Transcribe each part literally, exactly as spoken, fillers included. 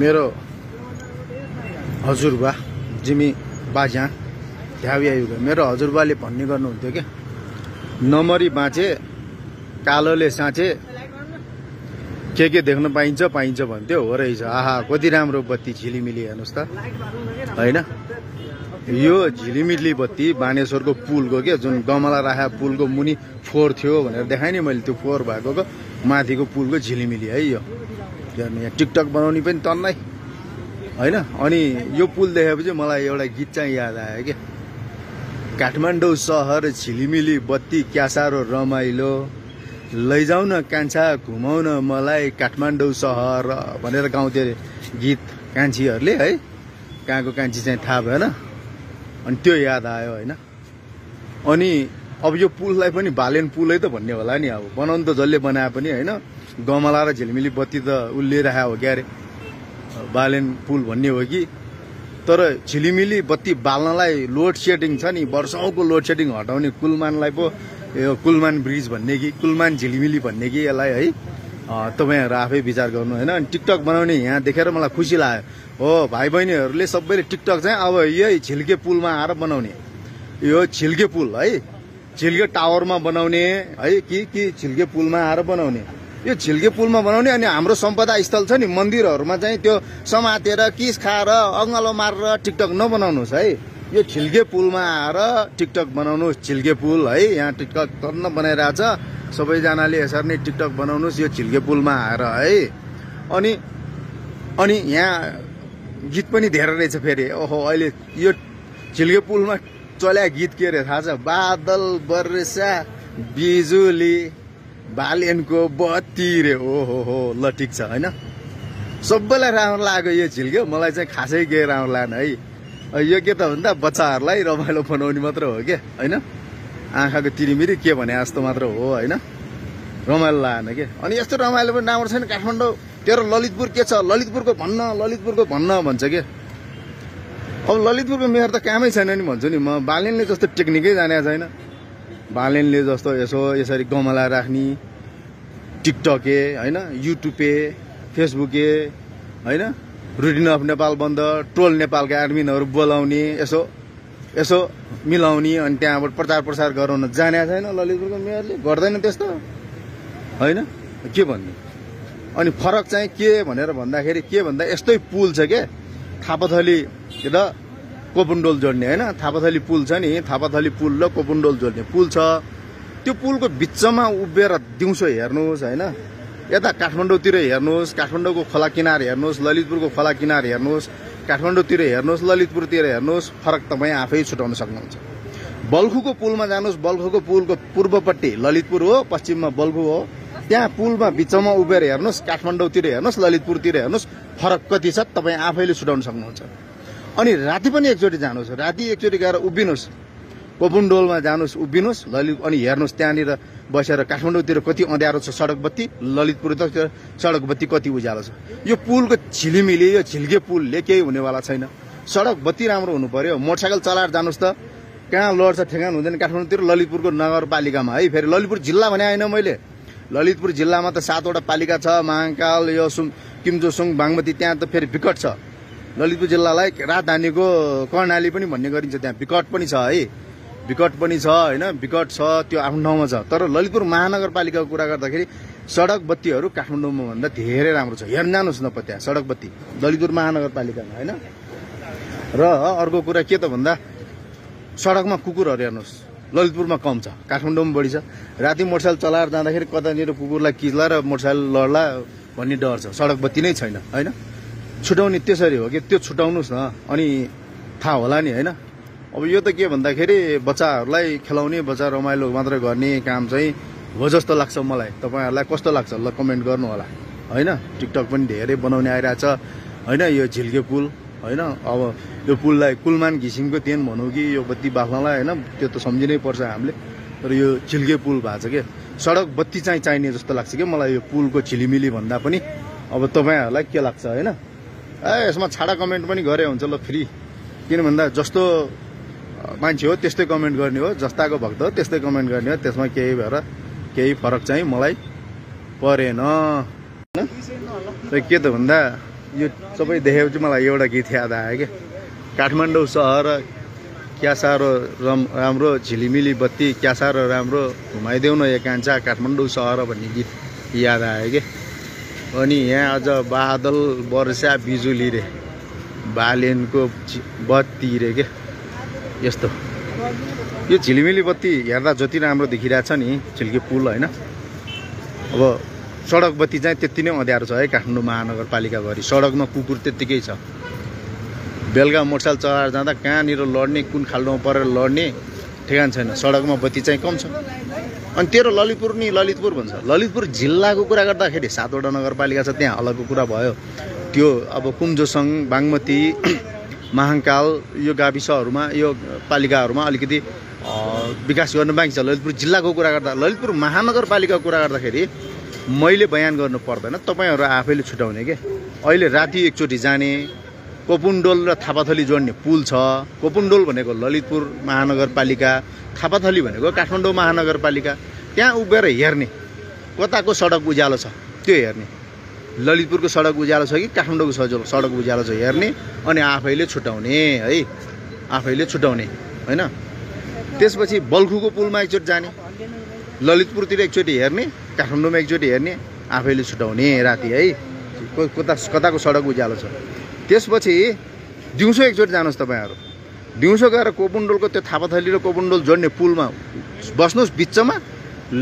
मेरो अजुर्बा जिमी बाजान ध्याविया युग मेरो अजुर्बाले भन्ने गर्नुहुन्थ्यो के नमरी बाँचे कालोले साँचे के के देख्न पाइन्छ पाइन्छ भन्थ्यो हो रहेछ। आहा कति राम्रो बत्ती झिलिमिली हेर्नुस् त हैन। यो झिलिमिली बत्ती बानेश्वरको पुलको के जुन गमला राखा पुलको मुनि फोर थियो भनेर देखाएँ नि मैले, त्यो फोर भएको माथिको पुलको झिलिमिली है यो। यहाँ टिकटक बनाउने पनि तन्नै हैन। अनि यो पुल देखेपछि मलाई एउटा गीत चाहिँ याद आयो के काठमाडौँ सहर झिलिमिली बत्ती क्या साह्रो रमाइलो लैजाऊ न कान्छा घुमाउन मलाई काठमाडौँ सहर भनेर गाउँथे गीत कान्छीहरूले है। कहाँको कान्छी चाहिँ थाहा भएन। अनि त्यो याद आयो हैन। अनि अब यो पुललाई पनि बालेन पुलै त भन्ने होला नि, अब बनाउनु त जसले बनाए पनि हैन। गमलारा झिलिमिली बत्ती त उल्ले राख्या हो क्या अरे बालेन पुल भन्ने हो कि, तर झिलिमिली बत्ती बाल्नलाई लोड सेडिङ छ नि, वर्षौंको लोड सेडिङ हटाउने कुलमानलाई पो यो कुलमान ब्रिज भन्ने कि कुलमान झिलिमिली भन्ने कि यसलाई है। तपाईँहरू आफै विचार गर्नु हैन। अनि टिकटक बनाउने यहाँ देखेर मलाई खुसी लाग्यो। हो भाइ बहिनीहरूले सबैले टिकटक चाहिँ अब यही छिल्के पुलमा आएर बनाउने, यो छिल्के पुल है छिल्के टावरमा बनाउने है कि कि छिल्के पुलमा आएर बनाउने, यो छिल्के पुलमा बनाउने। अनि हाम्रो सम्पदा स्थल छ नि मन्दिरहरूमा चाहिँ त्यो समातेर किस खाएर अङ्गलो मारेर टिकटक नबनाउनुहोस् है। यो छिल्के पुलमा आएर टिकटक बनाउनुहोस्। छिल्के पुल है यहाँ टिकटक तन्न बनाइरहेछ सबैजनाले, यसरी नै टिकटक बनाउनुहोस् यो छिल्के पुलमा आएर है। अनि अनि यहाँ गीत पनि धेरै रहेछ फेरि। ओहो अहिले यो छिल्के पुलमा चल्या गीत के अरे थाहा छ, बादल वर्षा बिजुली बालेनको बत्ती रे। ओहो हो ल ठिक छ हैन। सबैलाई राम्रो लाग्यो यो छिल्के, मलाई चाहिँ खासै के राम्रो लाग्न है। यो के त भन्दा बच्चाहरूलाई रमाइलो बनाउने मात्र हो क्या होइन, आँखाको तिरिमिरी के भने जस्तो मात्र हो होइन, रमाइलो लाएन के। अनि यस्तो रमाइलो पनि राम्रो छैन काठमाडौँ। तेरो ललितपुर के छ, ललितपुरको भन्न ललितपुरको भन्न भन्छ के। अब ललितपुरको मेयर त कामै छैन नि भन्छु नि म। बालेनले जस्तो टेक्निकै जाने छैन, बालेनले जस्तो यसो यसरी गमला राख्ने टिकटके होइन युट्युबे फेसबुके होइन रुडिन अफ नेपाल बन्द ट्रोल नेपाल गार्डमिनहरू बोलाउने यसो यसो मिलाउने अनि त्यहाँबाट प्रचार प्रसार गराउन जाने छैन। ललितपुरको मेयरले गर्दैन त्यस्तो होइन के भन्ने। अनि फरक चाहिँ के भनेर भन्दाखेरि के भन्दा यस्तै पुल छ के थापाथली र कोपुन्डोल जोड्ने होइन। थापाथली पुल छ नि, थापाथली पुल र कोपुन्डोल जोड्ने पुल छ। त्यो पुलको बिचमा उभिएर दिउँसो हेर्नुहोस् होइन, यता काठमाडौँतिर हेर्नुहोस्, काठमाडौँको खोला किनार हेर्नुहोस्, ललितपुरको खोला किनार हेर्नुहोस्, काठमाडौँतिर हेर्नुहोस्, ललितपुरतिर हेर्नुहोस्, फरक तपाईँ आफै छुटाउन सक्नुहुन्छ। बल्खुको पुलमा जानुहोस्, बल्खुको पुलको पूर्वपट्टि ललितपुर हो, पश्चिममा बल्खु हो, त्यहाँ पुलमा बिचमा उभिएर हेर्नुहोस्, काठमाडौँतिर हेर्नुहोस्, ललितपुरतिर हेर्नुहोस्, फरक कति छ तपाईँ आफैले छुटाउन सक्नुहुन्छ। अनि राति पनि एकचोटि जानुहोस्, राति एकचोटि गएर उभिनुहोस्, कोपुन्डोलमा जानुहोस्, उभिनुहोस् ललित अनि हेर्नुहोस् त्यहाँनिर बसेर काठमाडौँतिर कति अँध्यारो छ सडक बत्ती, ललितपुरतिर सडक बत्ती कति उज्यालो छ। यो पुलको झिलिमिली यो झिल्के पुलले केही हुनेवाला छैन। सडक बत्ती राम्रो हुनु पर्यो। मोटरसाइकल चलाएर जानुहोस् त कहाँ लड्छ ठेगान हुँदैन काठमाडौँतिर। ललितपुरको नगरपालिकामा है, फेरि ललितपुर जिल्ला भने होइन मैले, ललितपुर जिल्लामा त सातवटा पालिका छ, महाकाल यो सुङ किम्जोसुङ बागमती, त्यहाँ त फेरि विकट छ। ललितपुर जिल्लालाई राजधानीको कर्णाली पनि भन्ने गरिन्छ, त्यहाँ विकट पनि छ है, विकट पनि छ हैन, विकट छ त्यो आफ्नो ठाउँमा छ। तर ललितपुर महानगरपालिकाको कुरा गर्दाखेरि सडक बत्तीहरू काठमाडौँमा भन्दा धेरै राम्रो छ। हेर्न जानुहोस् न त्यहाँ सडक बत्ती ललितपुर महानगरपालिकामा हैन। र अर्को कुरा के त भन्दा सडकमा कुकुरहरू हेर्नुहोस्, ललितपुरमा कम छ काठमाडौँमा बढी छ। राति मोटरसाइकल चलाएर जाँदाखेरि कतानिर कुकुरलाई किच्ला र मोटरसाइकल लड्ला भन्ने डर छ, सडक बत्ती नै छैन हैन। छुटाउने त्यसरी हो कि, त्यो छुटाउनुहोस् न अनि थाहा होला नि हैन। अब यो त के भन्दाखेरि बच्चाहरूलाई खेलाउने बच्चा रमाइलो मात्र गर्ने काम चाहिँ हो जस्तो लाग्छ मलाई। तपाईँहरूलाई कस्तो लाग्छ ल कमेन्ट गर्नु होला होइन। टिकटक पनि धेरै बनाउने आइरहेछ होइन यो झिल्के पुल होइन। अब यो पुललाई कुलमान घिसिङको तेन भनौँ कि यो बत्ती बाल्नलाई होइन, त्यो त सम्झिनै पर्छ हामीले। तर यो झिल्के पुल भएको छ कि सडक बत्ती चाहिँ चाहिने जस्तो लाग्छ कि मलाई यो पुलको झिलिमिली भन्दा पनि। अब तपाईँहरूलाई के लाग्छ होइन। ए यसमा छाडा कमेन्ट पनि गरे हुन्छ ल फ्री, किन भन्दा जस्तो मान्छे हो त्यस्तै कमेन्ट गर्ने हो, जस्ताको भक्त हो त्यस्तै कमेन्ट गर्ने हो। त्यसमा केही भएर केही फरक चाहिँ मलाई परेन। के त भन्दा यो सबै देखेपछि मलाई एउटा गीत याद आयो के काठमाडौँ शहर क्या सारो राम्रो झिलिमिली बत्ती क्या सारो राम्रो घुमाइदेऊ न यो कान्छा काठमाडौँ शहर भन्ने गीत याद आयो के अनि यहाँ आज बादल वर्षा बिजुली रे बालिनको बत्ती रे के यस्तो यो झिलिमिली बत्ती हेर्दा जति राम्रो देखिरा छ नि झिल्के पुल हैन अब सडक बत्ती चाहिँ त्यति नै अँध्यारो छ है काठमाडौँ महानगरपालिका भरि सडकमा कुकुर त्यतिकै छ बेलगा मोटरसाइकल चलाएर जाँदा कहाँ निरो लड्ने कुन खाल्डोमा परेर लड्ने ठेगान छैन सडकमा बत्ती चाहिँ कम छ अनि तेरो ललितपुर नि ललितपुर भन्छ ललितपुर जिल्लाको कुरा गर्दाखेरि सातवटा नगरपालिका छ त्यहाँ अलगको कुरा भयो त्यो अब कुमजोसङ बागमती महाङ्काल यो गाविसहरुमा यो पालिकाहरुमा अलिकति विकास गर्न बाँकी छ ललितपुर जिल्लाको कुरा गर्दा ललितपुर महानगरपालिकाको कुरा गर्दाखेरि मैले बयान गर्नु पर्दैन तपाईहरु आफैले छुटाउने के अहिले राति एकचोटी जाने कोपुण्डोल र थापा धली जोड्ने पुल छ कोपुण्डोल भनेको ललितपुर महानगरपालिका थापा धली भनेको काठमाडौँ महानगरपालिका त्यहाँ उभेर हेर्ने कताको सडक उज्यालो छ त्यो हेर्ने ललितपुरको सडक उज्यालो छ कि काठमाडौँको सडक सडक उज्यालो छ हेर्ने अनि आफैले छुटाउने है आफैले छुटाउने हैन त्यसपछि बल्खुको पुलमा एकचोटी जाने ललितपुरतिर एकचोटी हेर्ने काठमाडौँमा एकचोटी हेर्ने आफैले छुटाउने राति है कता कताको सडक उज्यालो छ त्यसपछि दिउँसो एकचोटी जानुस् तपाईहरु दिउँसो गएर कोपुण्डोलको त्यो थापाथली र कोपुण्डोल जोड्ने पुलमा बस्नुस् बिचमा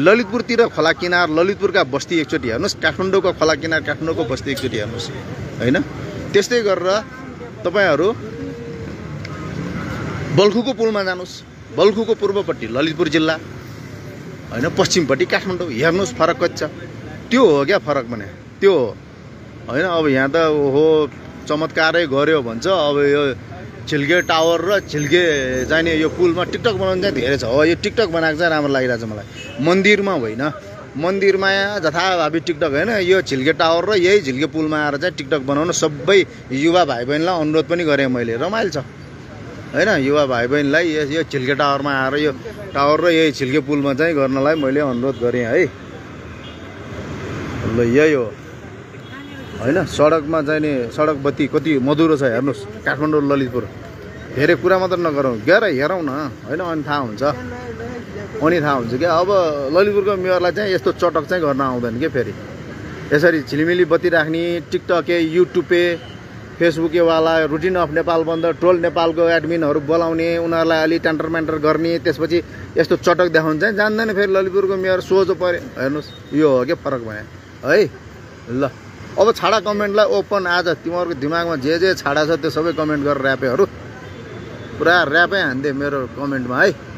ललितपुरतिर खोला किनार ललितपुरका बस्ती एकचोटी हेर्नुस् काठमाडौँको खोला किनार काठमाडौँको बस्ती एकचोटी हेर्नुस् हैन त्यस्तै गरेर तपाईहरु बल्खुको पुलमा जानुस् बल्खुको पूर्वपट्टि ललितपुर जिल्ला हैन पश्चिमपट्टि काठमाडौँ हेर्नुस् फरक कच्चा त्यो हो क्या फरक भने त्यो हैन अब यहाँ त ओहो चमत्कारै गर्यो भन्छ अब यो छिल्गे टावर र छिल्गे जाने यो पुलमा टिकटक बनाउन चाहिँ धेरै छ हो यो टिकटक बनाएको चाहिँ राम्रो लागिरहेछ मलाई मन्दिरमा होइन मन्दिरमा जथाभावी टिकटक हैन यो छिल्गे टावर र यही झिल्के पुलमा आएर चाहिँ टिकटक बनाउन सबै युवा भाइ बहिनीलाई अनुरोध पनि गरेँ मैले रमाइलो छ हैन युवा भाइ बहिनीलाई यो छिल्के टावरमा आएर यो टावर र यही छिल्के पुलमा चाहिँ गर्नलाई मैले अनुरोध गरेँ है ल यही हो हैन सडकमा जाने सडक बत्ती कति मधुरो छ हेर्नुस् काठमाडौँ ललितपुर धेरै कुरा मात्र नगरौँ गएर हेरौँ न हैन अनि थाहा हुन्छ अनि थाहा हुन्छ के अब ललितपुरको मेयरलाई चाहिँ यस्तो चटक चाहिँ गर्न आउँदैन के फेरि यसरी झिलिमिली बत्ती राख्ने टिकटक ए युट्युब ए फेसबुक ए वाला रुटिन अफ नेपाल बन्द ट्रोल नेपालको एडमिनहरु बोलाउने उनीहरुलाई अलि ट्यान्टर म्यान्टर गर्ने त्यसपछि यस्तो चटक देखाउन चाहिँ जान्दैन फेरि ललितपुरको मेयर सोझो पर्यो हेर्नुस् यो हो के फरक भयो है ल अब छाडा कमेन्टलाई ओपन आज तिमीहरुको दिमागमा जे जे छाडा छ त्यो सबै कमेन्ट गरेर ऱ्यापेहरु पुरा ऱ्यापै हान्दे मेरो कमेन्टमा है।